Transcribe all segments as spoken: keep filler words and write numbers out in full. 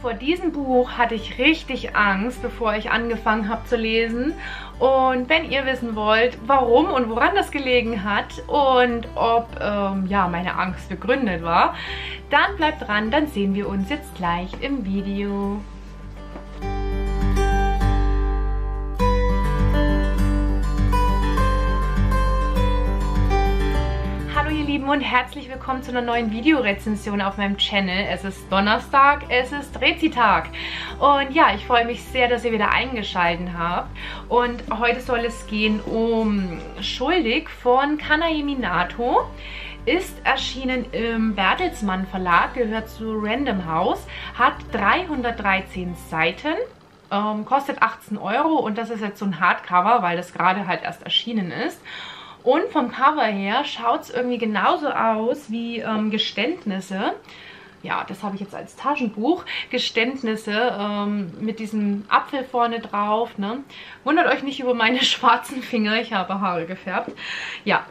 Vor diesem Buch hatte ich richtig Angst, bevor ich angefangen habe zu lesen. Und wenn ihr wissen wollt, warum und woran das gelegen hat und ob ähm, ja, meine Angst begründet war, dann bleibt dran, dann sehen wir uns jetzt gleich im Video. Lieben und herzlich willkommen zu einer neuen Videorezension auf meinem Channel. Es ist Donnerstag, es ist Rezitag und ja, ich freue mich sehr, dass ihr wieder eingeschaltet habt und heute soll es gehen um Schuldig von Kanae Minato. Ist erschienen im Bertelsmann Verlag, gehört zu Random House, hat dreihundertdreizehn Seiten, ähm, kostet achtzehn Euro und das ist jetzt so ein Hardcover, weil das gerade halt erst erschienen ist. Und vom Cover her schaut es irgendwie genauso aus wie ähm, Geständnisse. Ja, das habe ich jetzt als Taschenbuch. Geständnisse ähm, mit diesem Apfel vorne drauf. Ne? Wundert euch nicht über meine schwarzen Finger, ich habe Haare gefärbt. Ja,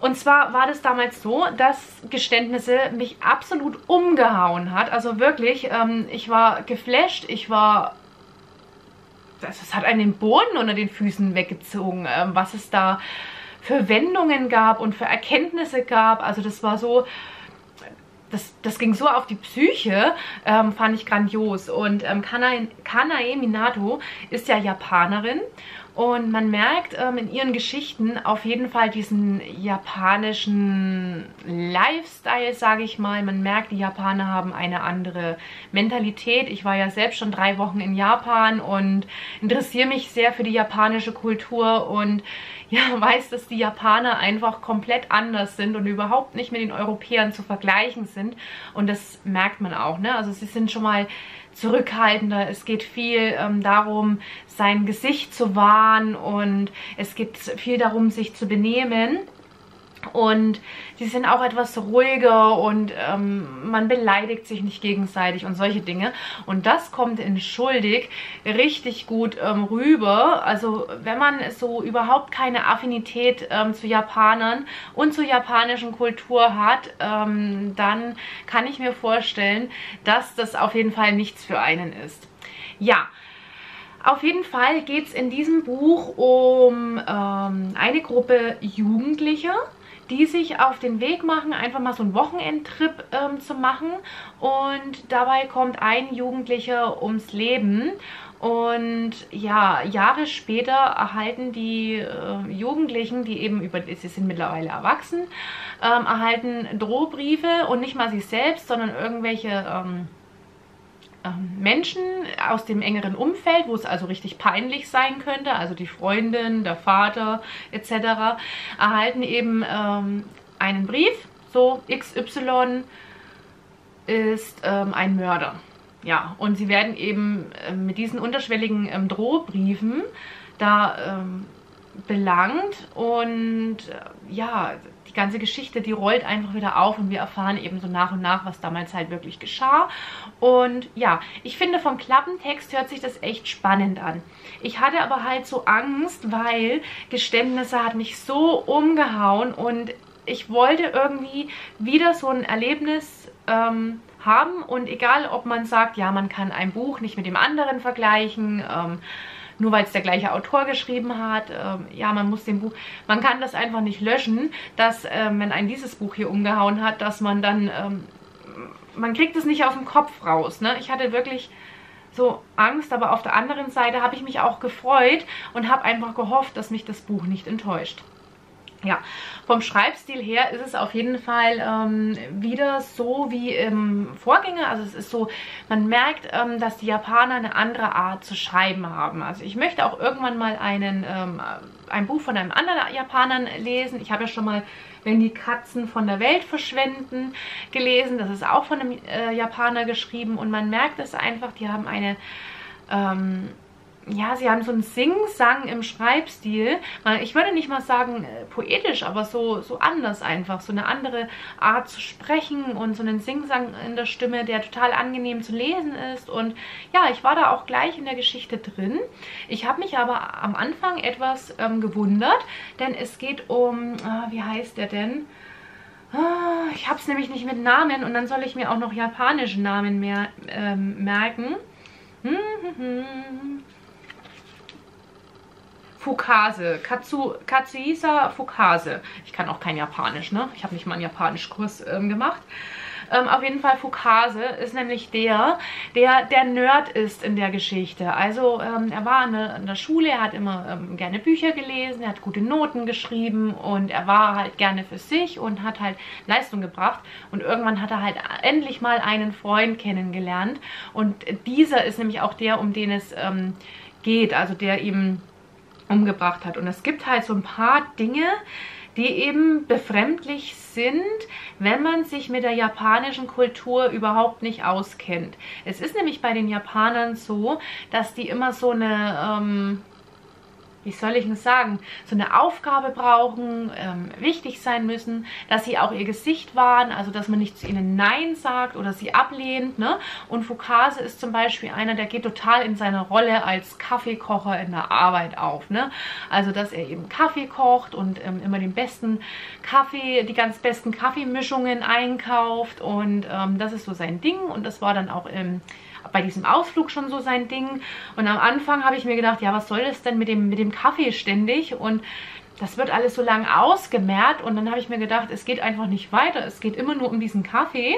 und zwar war das damals so, dass Geständnisse mich absolut umgehauen hat. Also wirklich, ähm, ich war geflasht, ich war... Es hat einen den Boden unter den Füßen weggezogen, ähm, was es da... für Wendungen gab und für Erkenntnisse gab. Also das war so, das, das ging so auf die Psyche, ähm, fand ich grandios. Und ähm, Kanae, Kanae Minato ist ja Japanerin und man merkt ähm, in ihren Geschichten auf jeden Fall diesen japanischen Lifestyle, sage ich mal. Man merkt, die Japaner haben eine andere Mentalität. Ich war ja selbst schon drei Wochen in Japan und interessiere mich sehr für die japanische Kultur und ja, weiß, dass die Japaner einfach komplett anders sind und überhaupt nicht mit den Europäern zu vergleichen sind. Und das merkt man auch, ne? Also sie sind schon mal zurückhaltender. Es geht viel ähm, darum, sein Gesicht zu wahren und es geht viel darum, sich zu benehmen. Und sie sind auch etwas ruhiger und ähm, man beleidigt sich nicht gegenseitig und solche Dinge. Und das kommt in Schuldig richtig gut ähm, rüber. Also wenn man so überhaupt keine Affinität ähm, zu Japanern und zur japanischen Kultur hat, ähm, dann kann ich mir vorstellen, dass das auf jeden Fall nichts für einen ist. Ja. Auf jeden Fall geht es in diesem Buch um ähm, eine Gruppe Jugendlicher, die sich auf den Weg machen, einfach mal so einen Wochenendtrip ähm, zu machen. Und dabei kommt ein Jugendlicher ums Leben. Und ja, Jahre später erhalten die äh, Jugendlichen, die eben über, sie sind mittlerweile erwachsen, ähm, erhalten Drohbriefe und nicht mal sie selbst, sondern irgendwelche... Ähm, Menschen aus dem engeren Umfeld, wo es also richtig peinlich sein könnte, also die Freundin, der Vater et cetera, erhalten eben ähm, einen Brief, so X Y ist ähm, ein Mörder. Ja, und sie werden eben äh, mit diesen unterschwelligen ähm, Drohbriefen da ähm, belangt und äh, ja... Die ganze Geschichte, die rollt einfach wieder auf und wir erfahren eben so nach und nach, was damals halt wirklich geschah. Und ja, ich finde, vom Klappentext hört sich das echt spannend an. Ich hatte aber halt so Angst, weil Geständnisse hat mich so umgehauen und ich wollte irgendwie wieder so ein Erlebnis ähm, haben. Und egal, ob man sagt, ja, man kann ein Buch nicht mit dem anderen vergleichen, ähm, nur weil es der gleiche Autor geschrieben hat, ähm, ja, man muss dem Buch, man kann das einfach nicht löschen, dass, ähm, wenn ein dieses Buch hier umgehauen hat, dass man dann, ähm, man kriegt es nicht aus dem Kopf raus, ne? Ich hatte wirklich so Angst, aber auf der anderen Seite habe ich mich auch gefreut und habe einfach gehofft, dass mich das Buch nicht enttäuscht. Ja, vom Schreibstil her ist es auf jeden Fall ähm, wieder so wie im Vorgänger. Also es ist so, man merkt, ähm, dass die Japaner eine andere Art zu schreiben haben. Also ich möchte auch irgendwann mal einen, ähm, ein Buch von einem anderen Japaner lesen. Ich habe ja schon mal Wenn die Katzen von der Welt verschwinden gelesen. Das ist auch von einem äh, Japaner geschrieben und man merkt es einfach, die haben eine... Ähm, Ja, sie haben so einen Sing-Sang im Schreibstil. Ich würde nicht mal sagen äh, poetisch, aber so, so anders einfach. So eine andere Art zu sprechen und so einen Sing-Sang in der Stimme, der total angenehm zu lesen ist. Und ja, ich war da auch gleich in der Geschichte drin. Ich habe mich aber am Anfang etwas ähm, gewundert, denn es geht um, äh, wie heißt der denn? Ich habe es nämlich nicht mit Namen und dann soll ich mir auch noch japanische Namen mehr, ähm, merken. Hm, hm, hm. Fukase. Katsu, Katsuhisa Fukase. Ich kann auch kein Japanisch, ne? Ich habe nicht mal einen Japanischkurs ähm, gemacht. Ähm, auf jeden Fall Fukase ist nämlich der, der der Nerd ist in der Geschichte. Also ähm, er war eine, in der Schule, er hat immer ähm, gerne Bücher gelesen, er hat gute Noten geschrieben und er war halt gerne für sich und hat halt Leistung gebracht. Und irgendwann hat er halt endlich mal einen Freund kennengelernt. Und dieser ist nämlich auch der, um den es ähm, geht, also der ihm umgebracht hat. Und es gibt halt so ein paar Dinge, die eben befremdlich sind, wenn man sich mit der japanischen Kultur überhaupt nicht auskennt. Es ist nämlich bei den Japanern so, dass die immer so eine, ähm, wie soll ich das sagen, so eine Aufgabe brauchen, ähm, wichtig sein müssen, dass sie auch ihr Gesicht wahren, also dass man nicht zu ihnen Nein sagt oder sie ablehnt, ne? Und Fukase ist zum Beispiel einer, der geht total in seiner Rolle als Kaffeekocher in der Arbeit auf, ne? Also, dass er eben Kaffee kocht und ähm, immer den besten Kaffee, die ganz besten Kaffeemischungen einkauft und ähm, das ist so sein Ding und das war dann auch im bei diesem Ausflug schon so sein Ding. Und am Anfang habe ich mir gedacht, ja, was soll das denn mit dem, mit dem Kaffee ständig? Und das wird alles so lang ausgemerzt. Und dann habe ich mir gedacht, es geht einfach nicht weiter. Es geht immer nur um diesen Kaffee.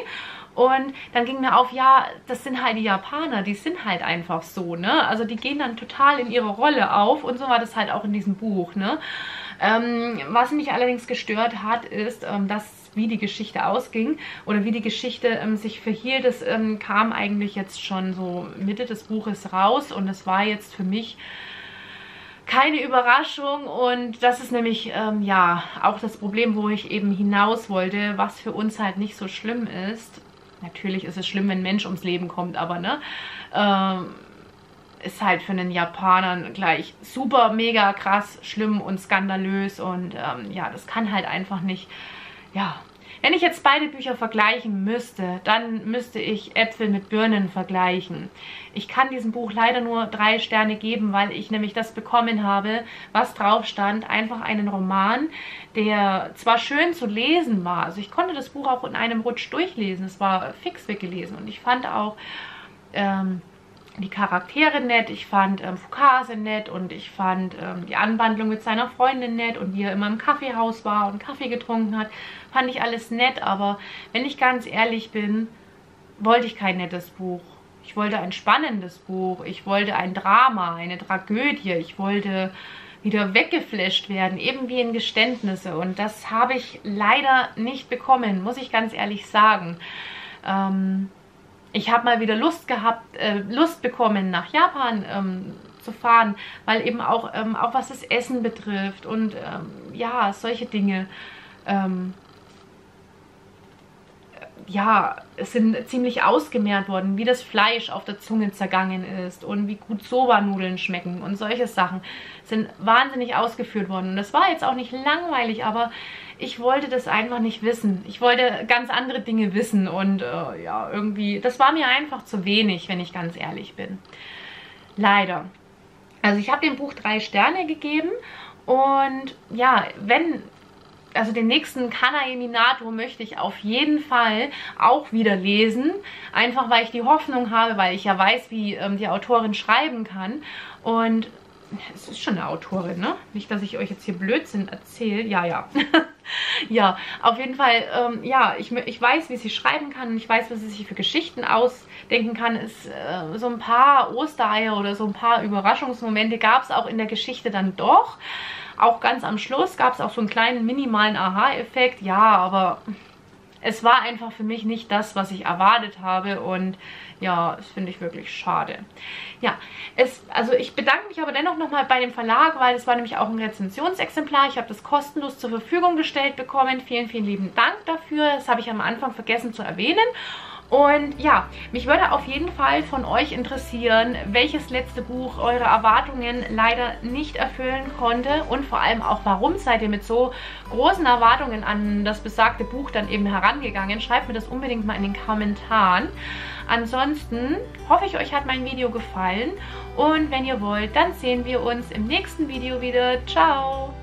Und dann ging mir auf, ja, das sind halt die Japaner, die sind halt einfach so, ne? Also die gehen dann total in ihre Rolle auf und so war das halt auch in diesem Buch, ne? Ähm, was mich allerdings gestört hat, ist, ähm, dass wie die Geschichte ausging oder wie die Geschichte ähm, sich verhielt. Das ähm, kam eigentlich jetzt schon so Mitte des Buches raus und es war jetzt für mich keine Überraschung und das ist nämlich ähm, ja auch das Problem, wo ich eben hinaus wollte, was für uns halt nicht so schlimm ist. Natürlich ist es schlimm, wenn ein Mensch ums Leben kommt, aber ne, ähm, ist halt für einen Japaner gleich super, mega krass, schlimm und skandalös und ähm, ja, das kann halt einfach nicht. Ja, wenn ich jetzt beide Bücher vergleichen müsste, dann müsste ich Äpfel mit Birnen vergleichen. Ich kann diesem Buch leider nur drei Sterne geben, weil ich nämlich das bekommen habe, was drauf stand. Einfach einen Roman, der zwar schön zu lesen war, also ich konnte das Buch auch in einem Rutsch durchlesen, es war fix weggelesen und ich fand auch ähm, die Charaktere nett, ich fand ähm, Fukase nett und ich fand ähm, die Anwandlung mit seiner Freundin nett und wie er immer im Kaffeehaus war und Kaffee getrunken hat, fand ich alles nett, aber wenn ich ganz ehrlich bin, wollte ich kein nettes Buch. Ich wollte ein spannendes Buch, ich wollte ein Drama, eine Tragödie, ich wollte wieder weggeflasht werden, eben wie in Geständnisse und das habe ich leider nicht bekommen, muss ich ganz ehrlich sagen. Ähm... Ich habe mal wieder Lust gehabt, äh, Lust bekommen, nach Japan ähm, zu fahren, weil eben auch, ähm, auch was das Essen betrifft und ähm, ja, solche Dinge. Ähm, ja, es sind ziemlich ausgemehrt worden, wie das Fleisch auf der Zunge zergangen ist und wie gut Soba-Nudeln schmecken und solche Sachen sind wahnsinnig ausgeführt worden. Und das war jetzt auch nicht langweilig, aber ich wollte das einfach nicht wissen. Ich wollte ganz andere Dinge wissen und äh, ja, irgendwie, das war mir einfach zu wenig, wenn ich ganz ehrlich bin. Leider. Also ich habe dem Buch drei Sterne gegeben und ja, wenn... Also den nächsten Kanae Minato möchte ich auf jeden Fall auch wieder lesen. Einfach, weil ich die Hoffnung habe, weil ich ja weiß, wie ähm, die Autorin schreiben kann. Und es ist schon eine Autorin, ne? Nicht, dass ich euch jetzt hier Blödsinn erzähle. Ja, ja. Ja, auf jeden Fall, ähm, ja, ich, ich weiß, wie sie schreiben kann. Und ich weiß, was sie sich für Geschichten ausdenken kann. Es, äh, so ein paar Ostereier oder so ein paar Überraschungsmomente gab es auch in der Geschichte dann doch. Auch ganz am Schluss gab es auch so einen kleinen minimalen Aha-Effekt. Ja, aber es war einfach für mich nicht das, was ich erwartet habe. Und ja, das finde ich wirklich schade. Ja, es, also ich bedanke mich aber dennoch nochmal bei dem Verlag, weil es war nämlich auch ein Rezensionsexemplar. Ich habe das kostenlos zur Verfügung gestellt bekommen. Vielen, vielen lieben Dank dafür. Das habe ich am Anfang vergessen zu erwähnen. Und ja, mich würde auf jeden Fall von euch interessieren, welches letzte Buch eure Erwartungen leider nicht erfüllen konnte und vor allem auch, warum seid ihr mit so großen Erwartungen an das besagte Buch dann eben herangegangen. Schreibt mir das unbedingt mal in den Kommentaren. Ansonsten hoffe ich, euch hat mein Video gefallen und wenn ihr wollt, dann sehen wir uns im nächsten Video wieder. Ciao!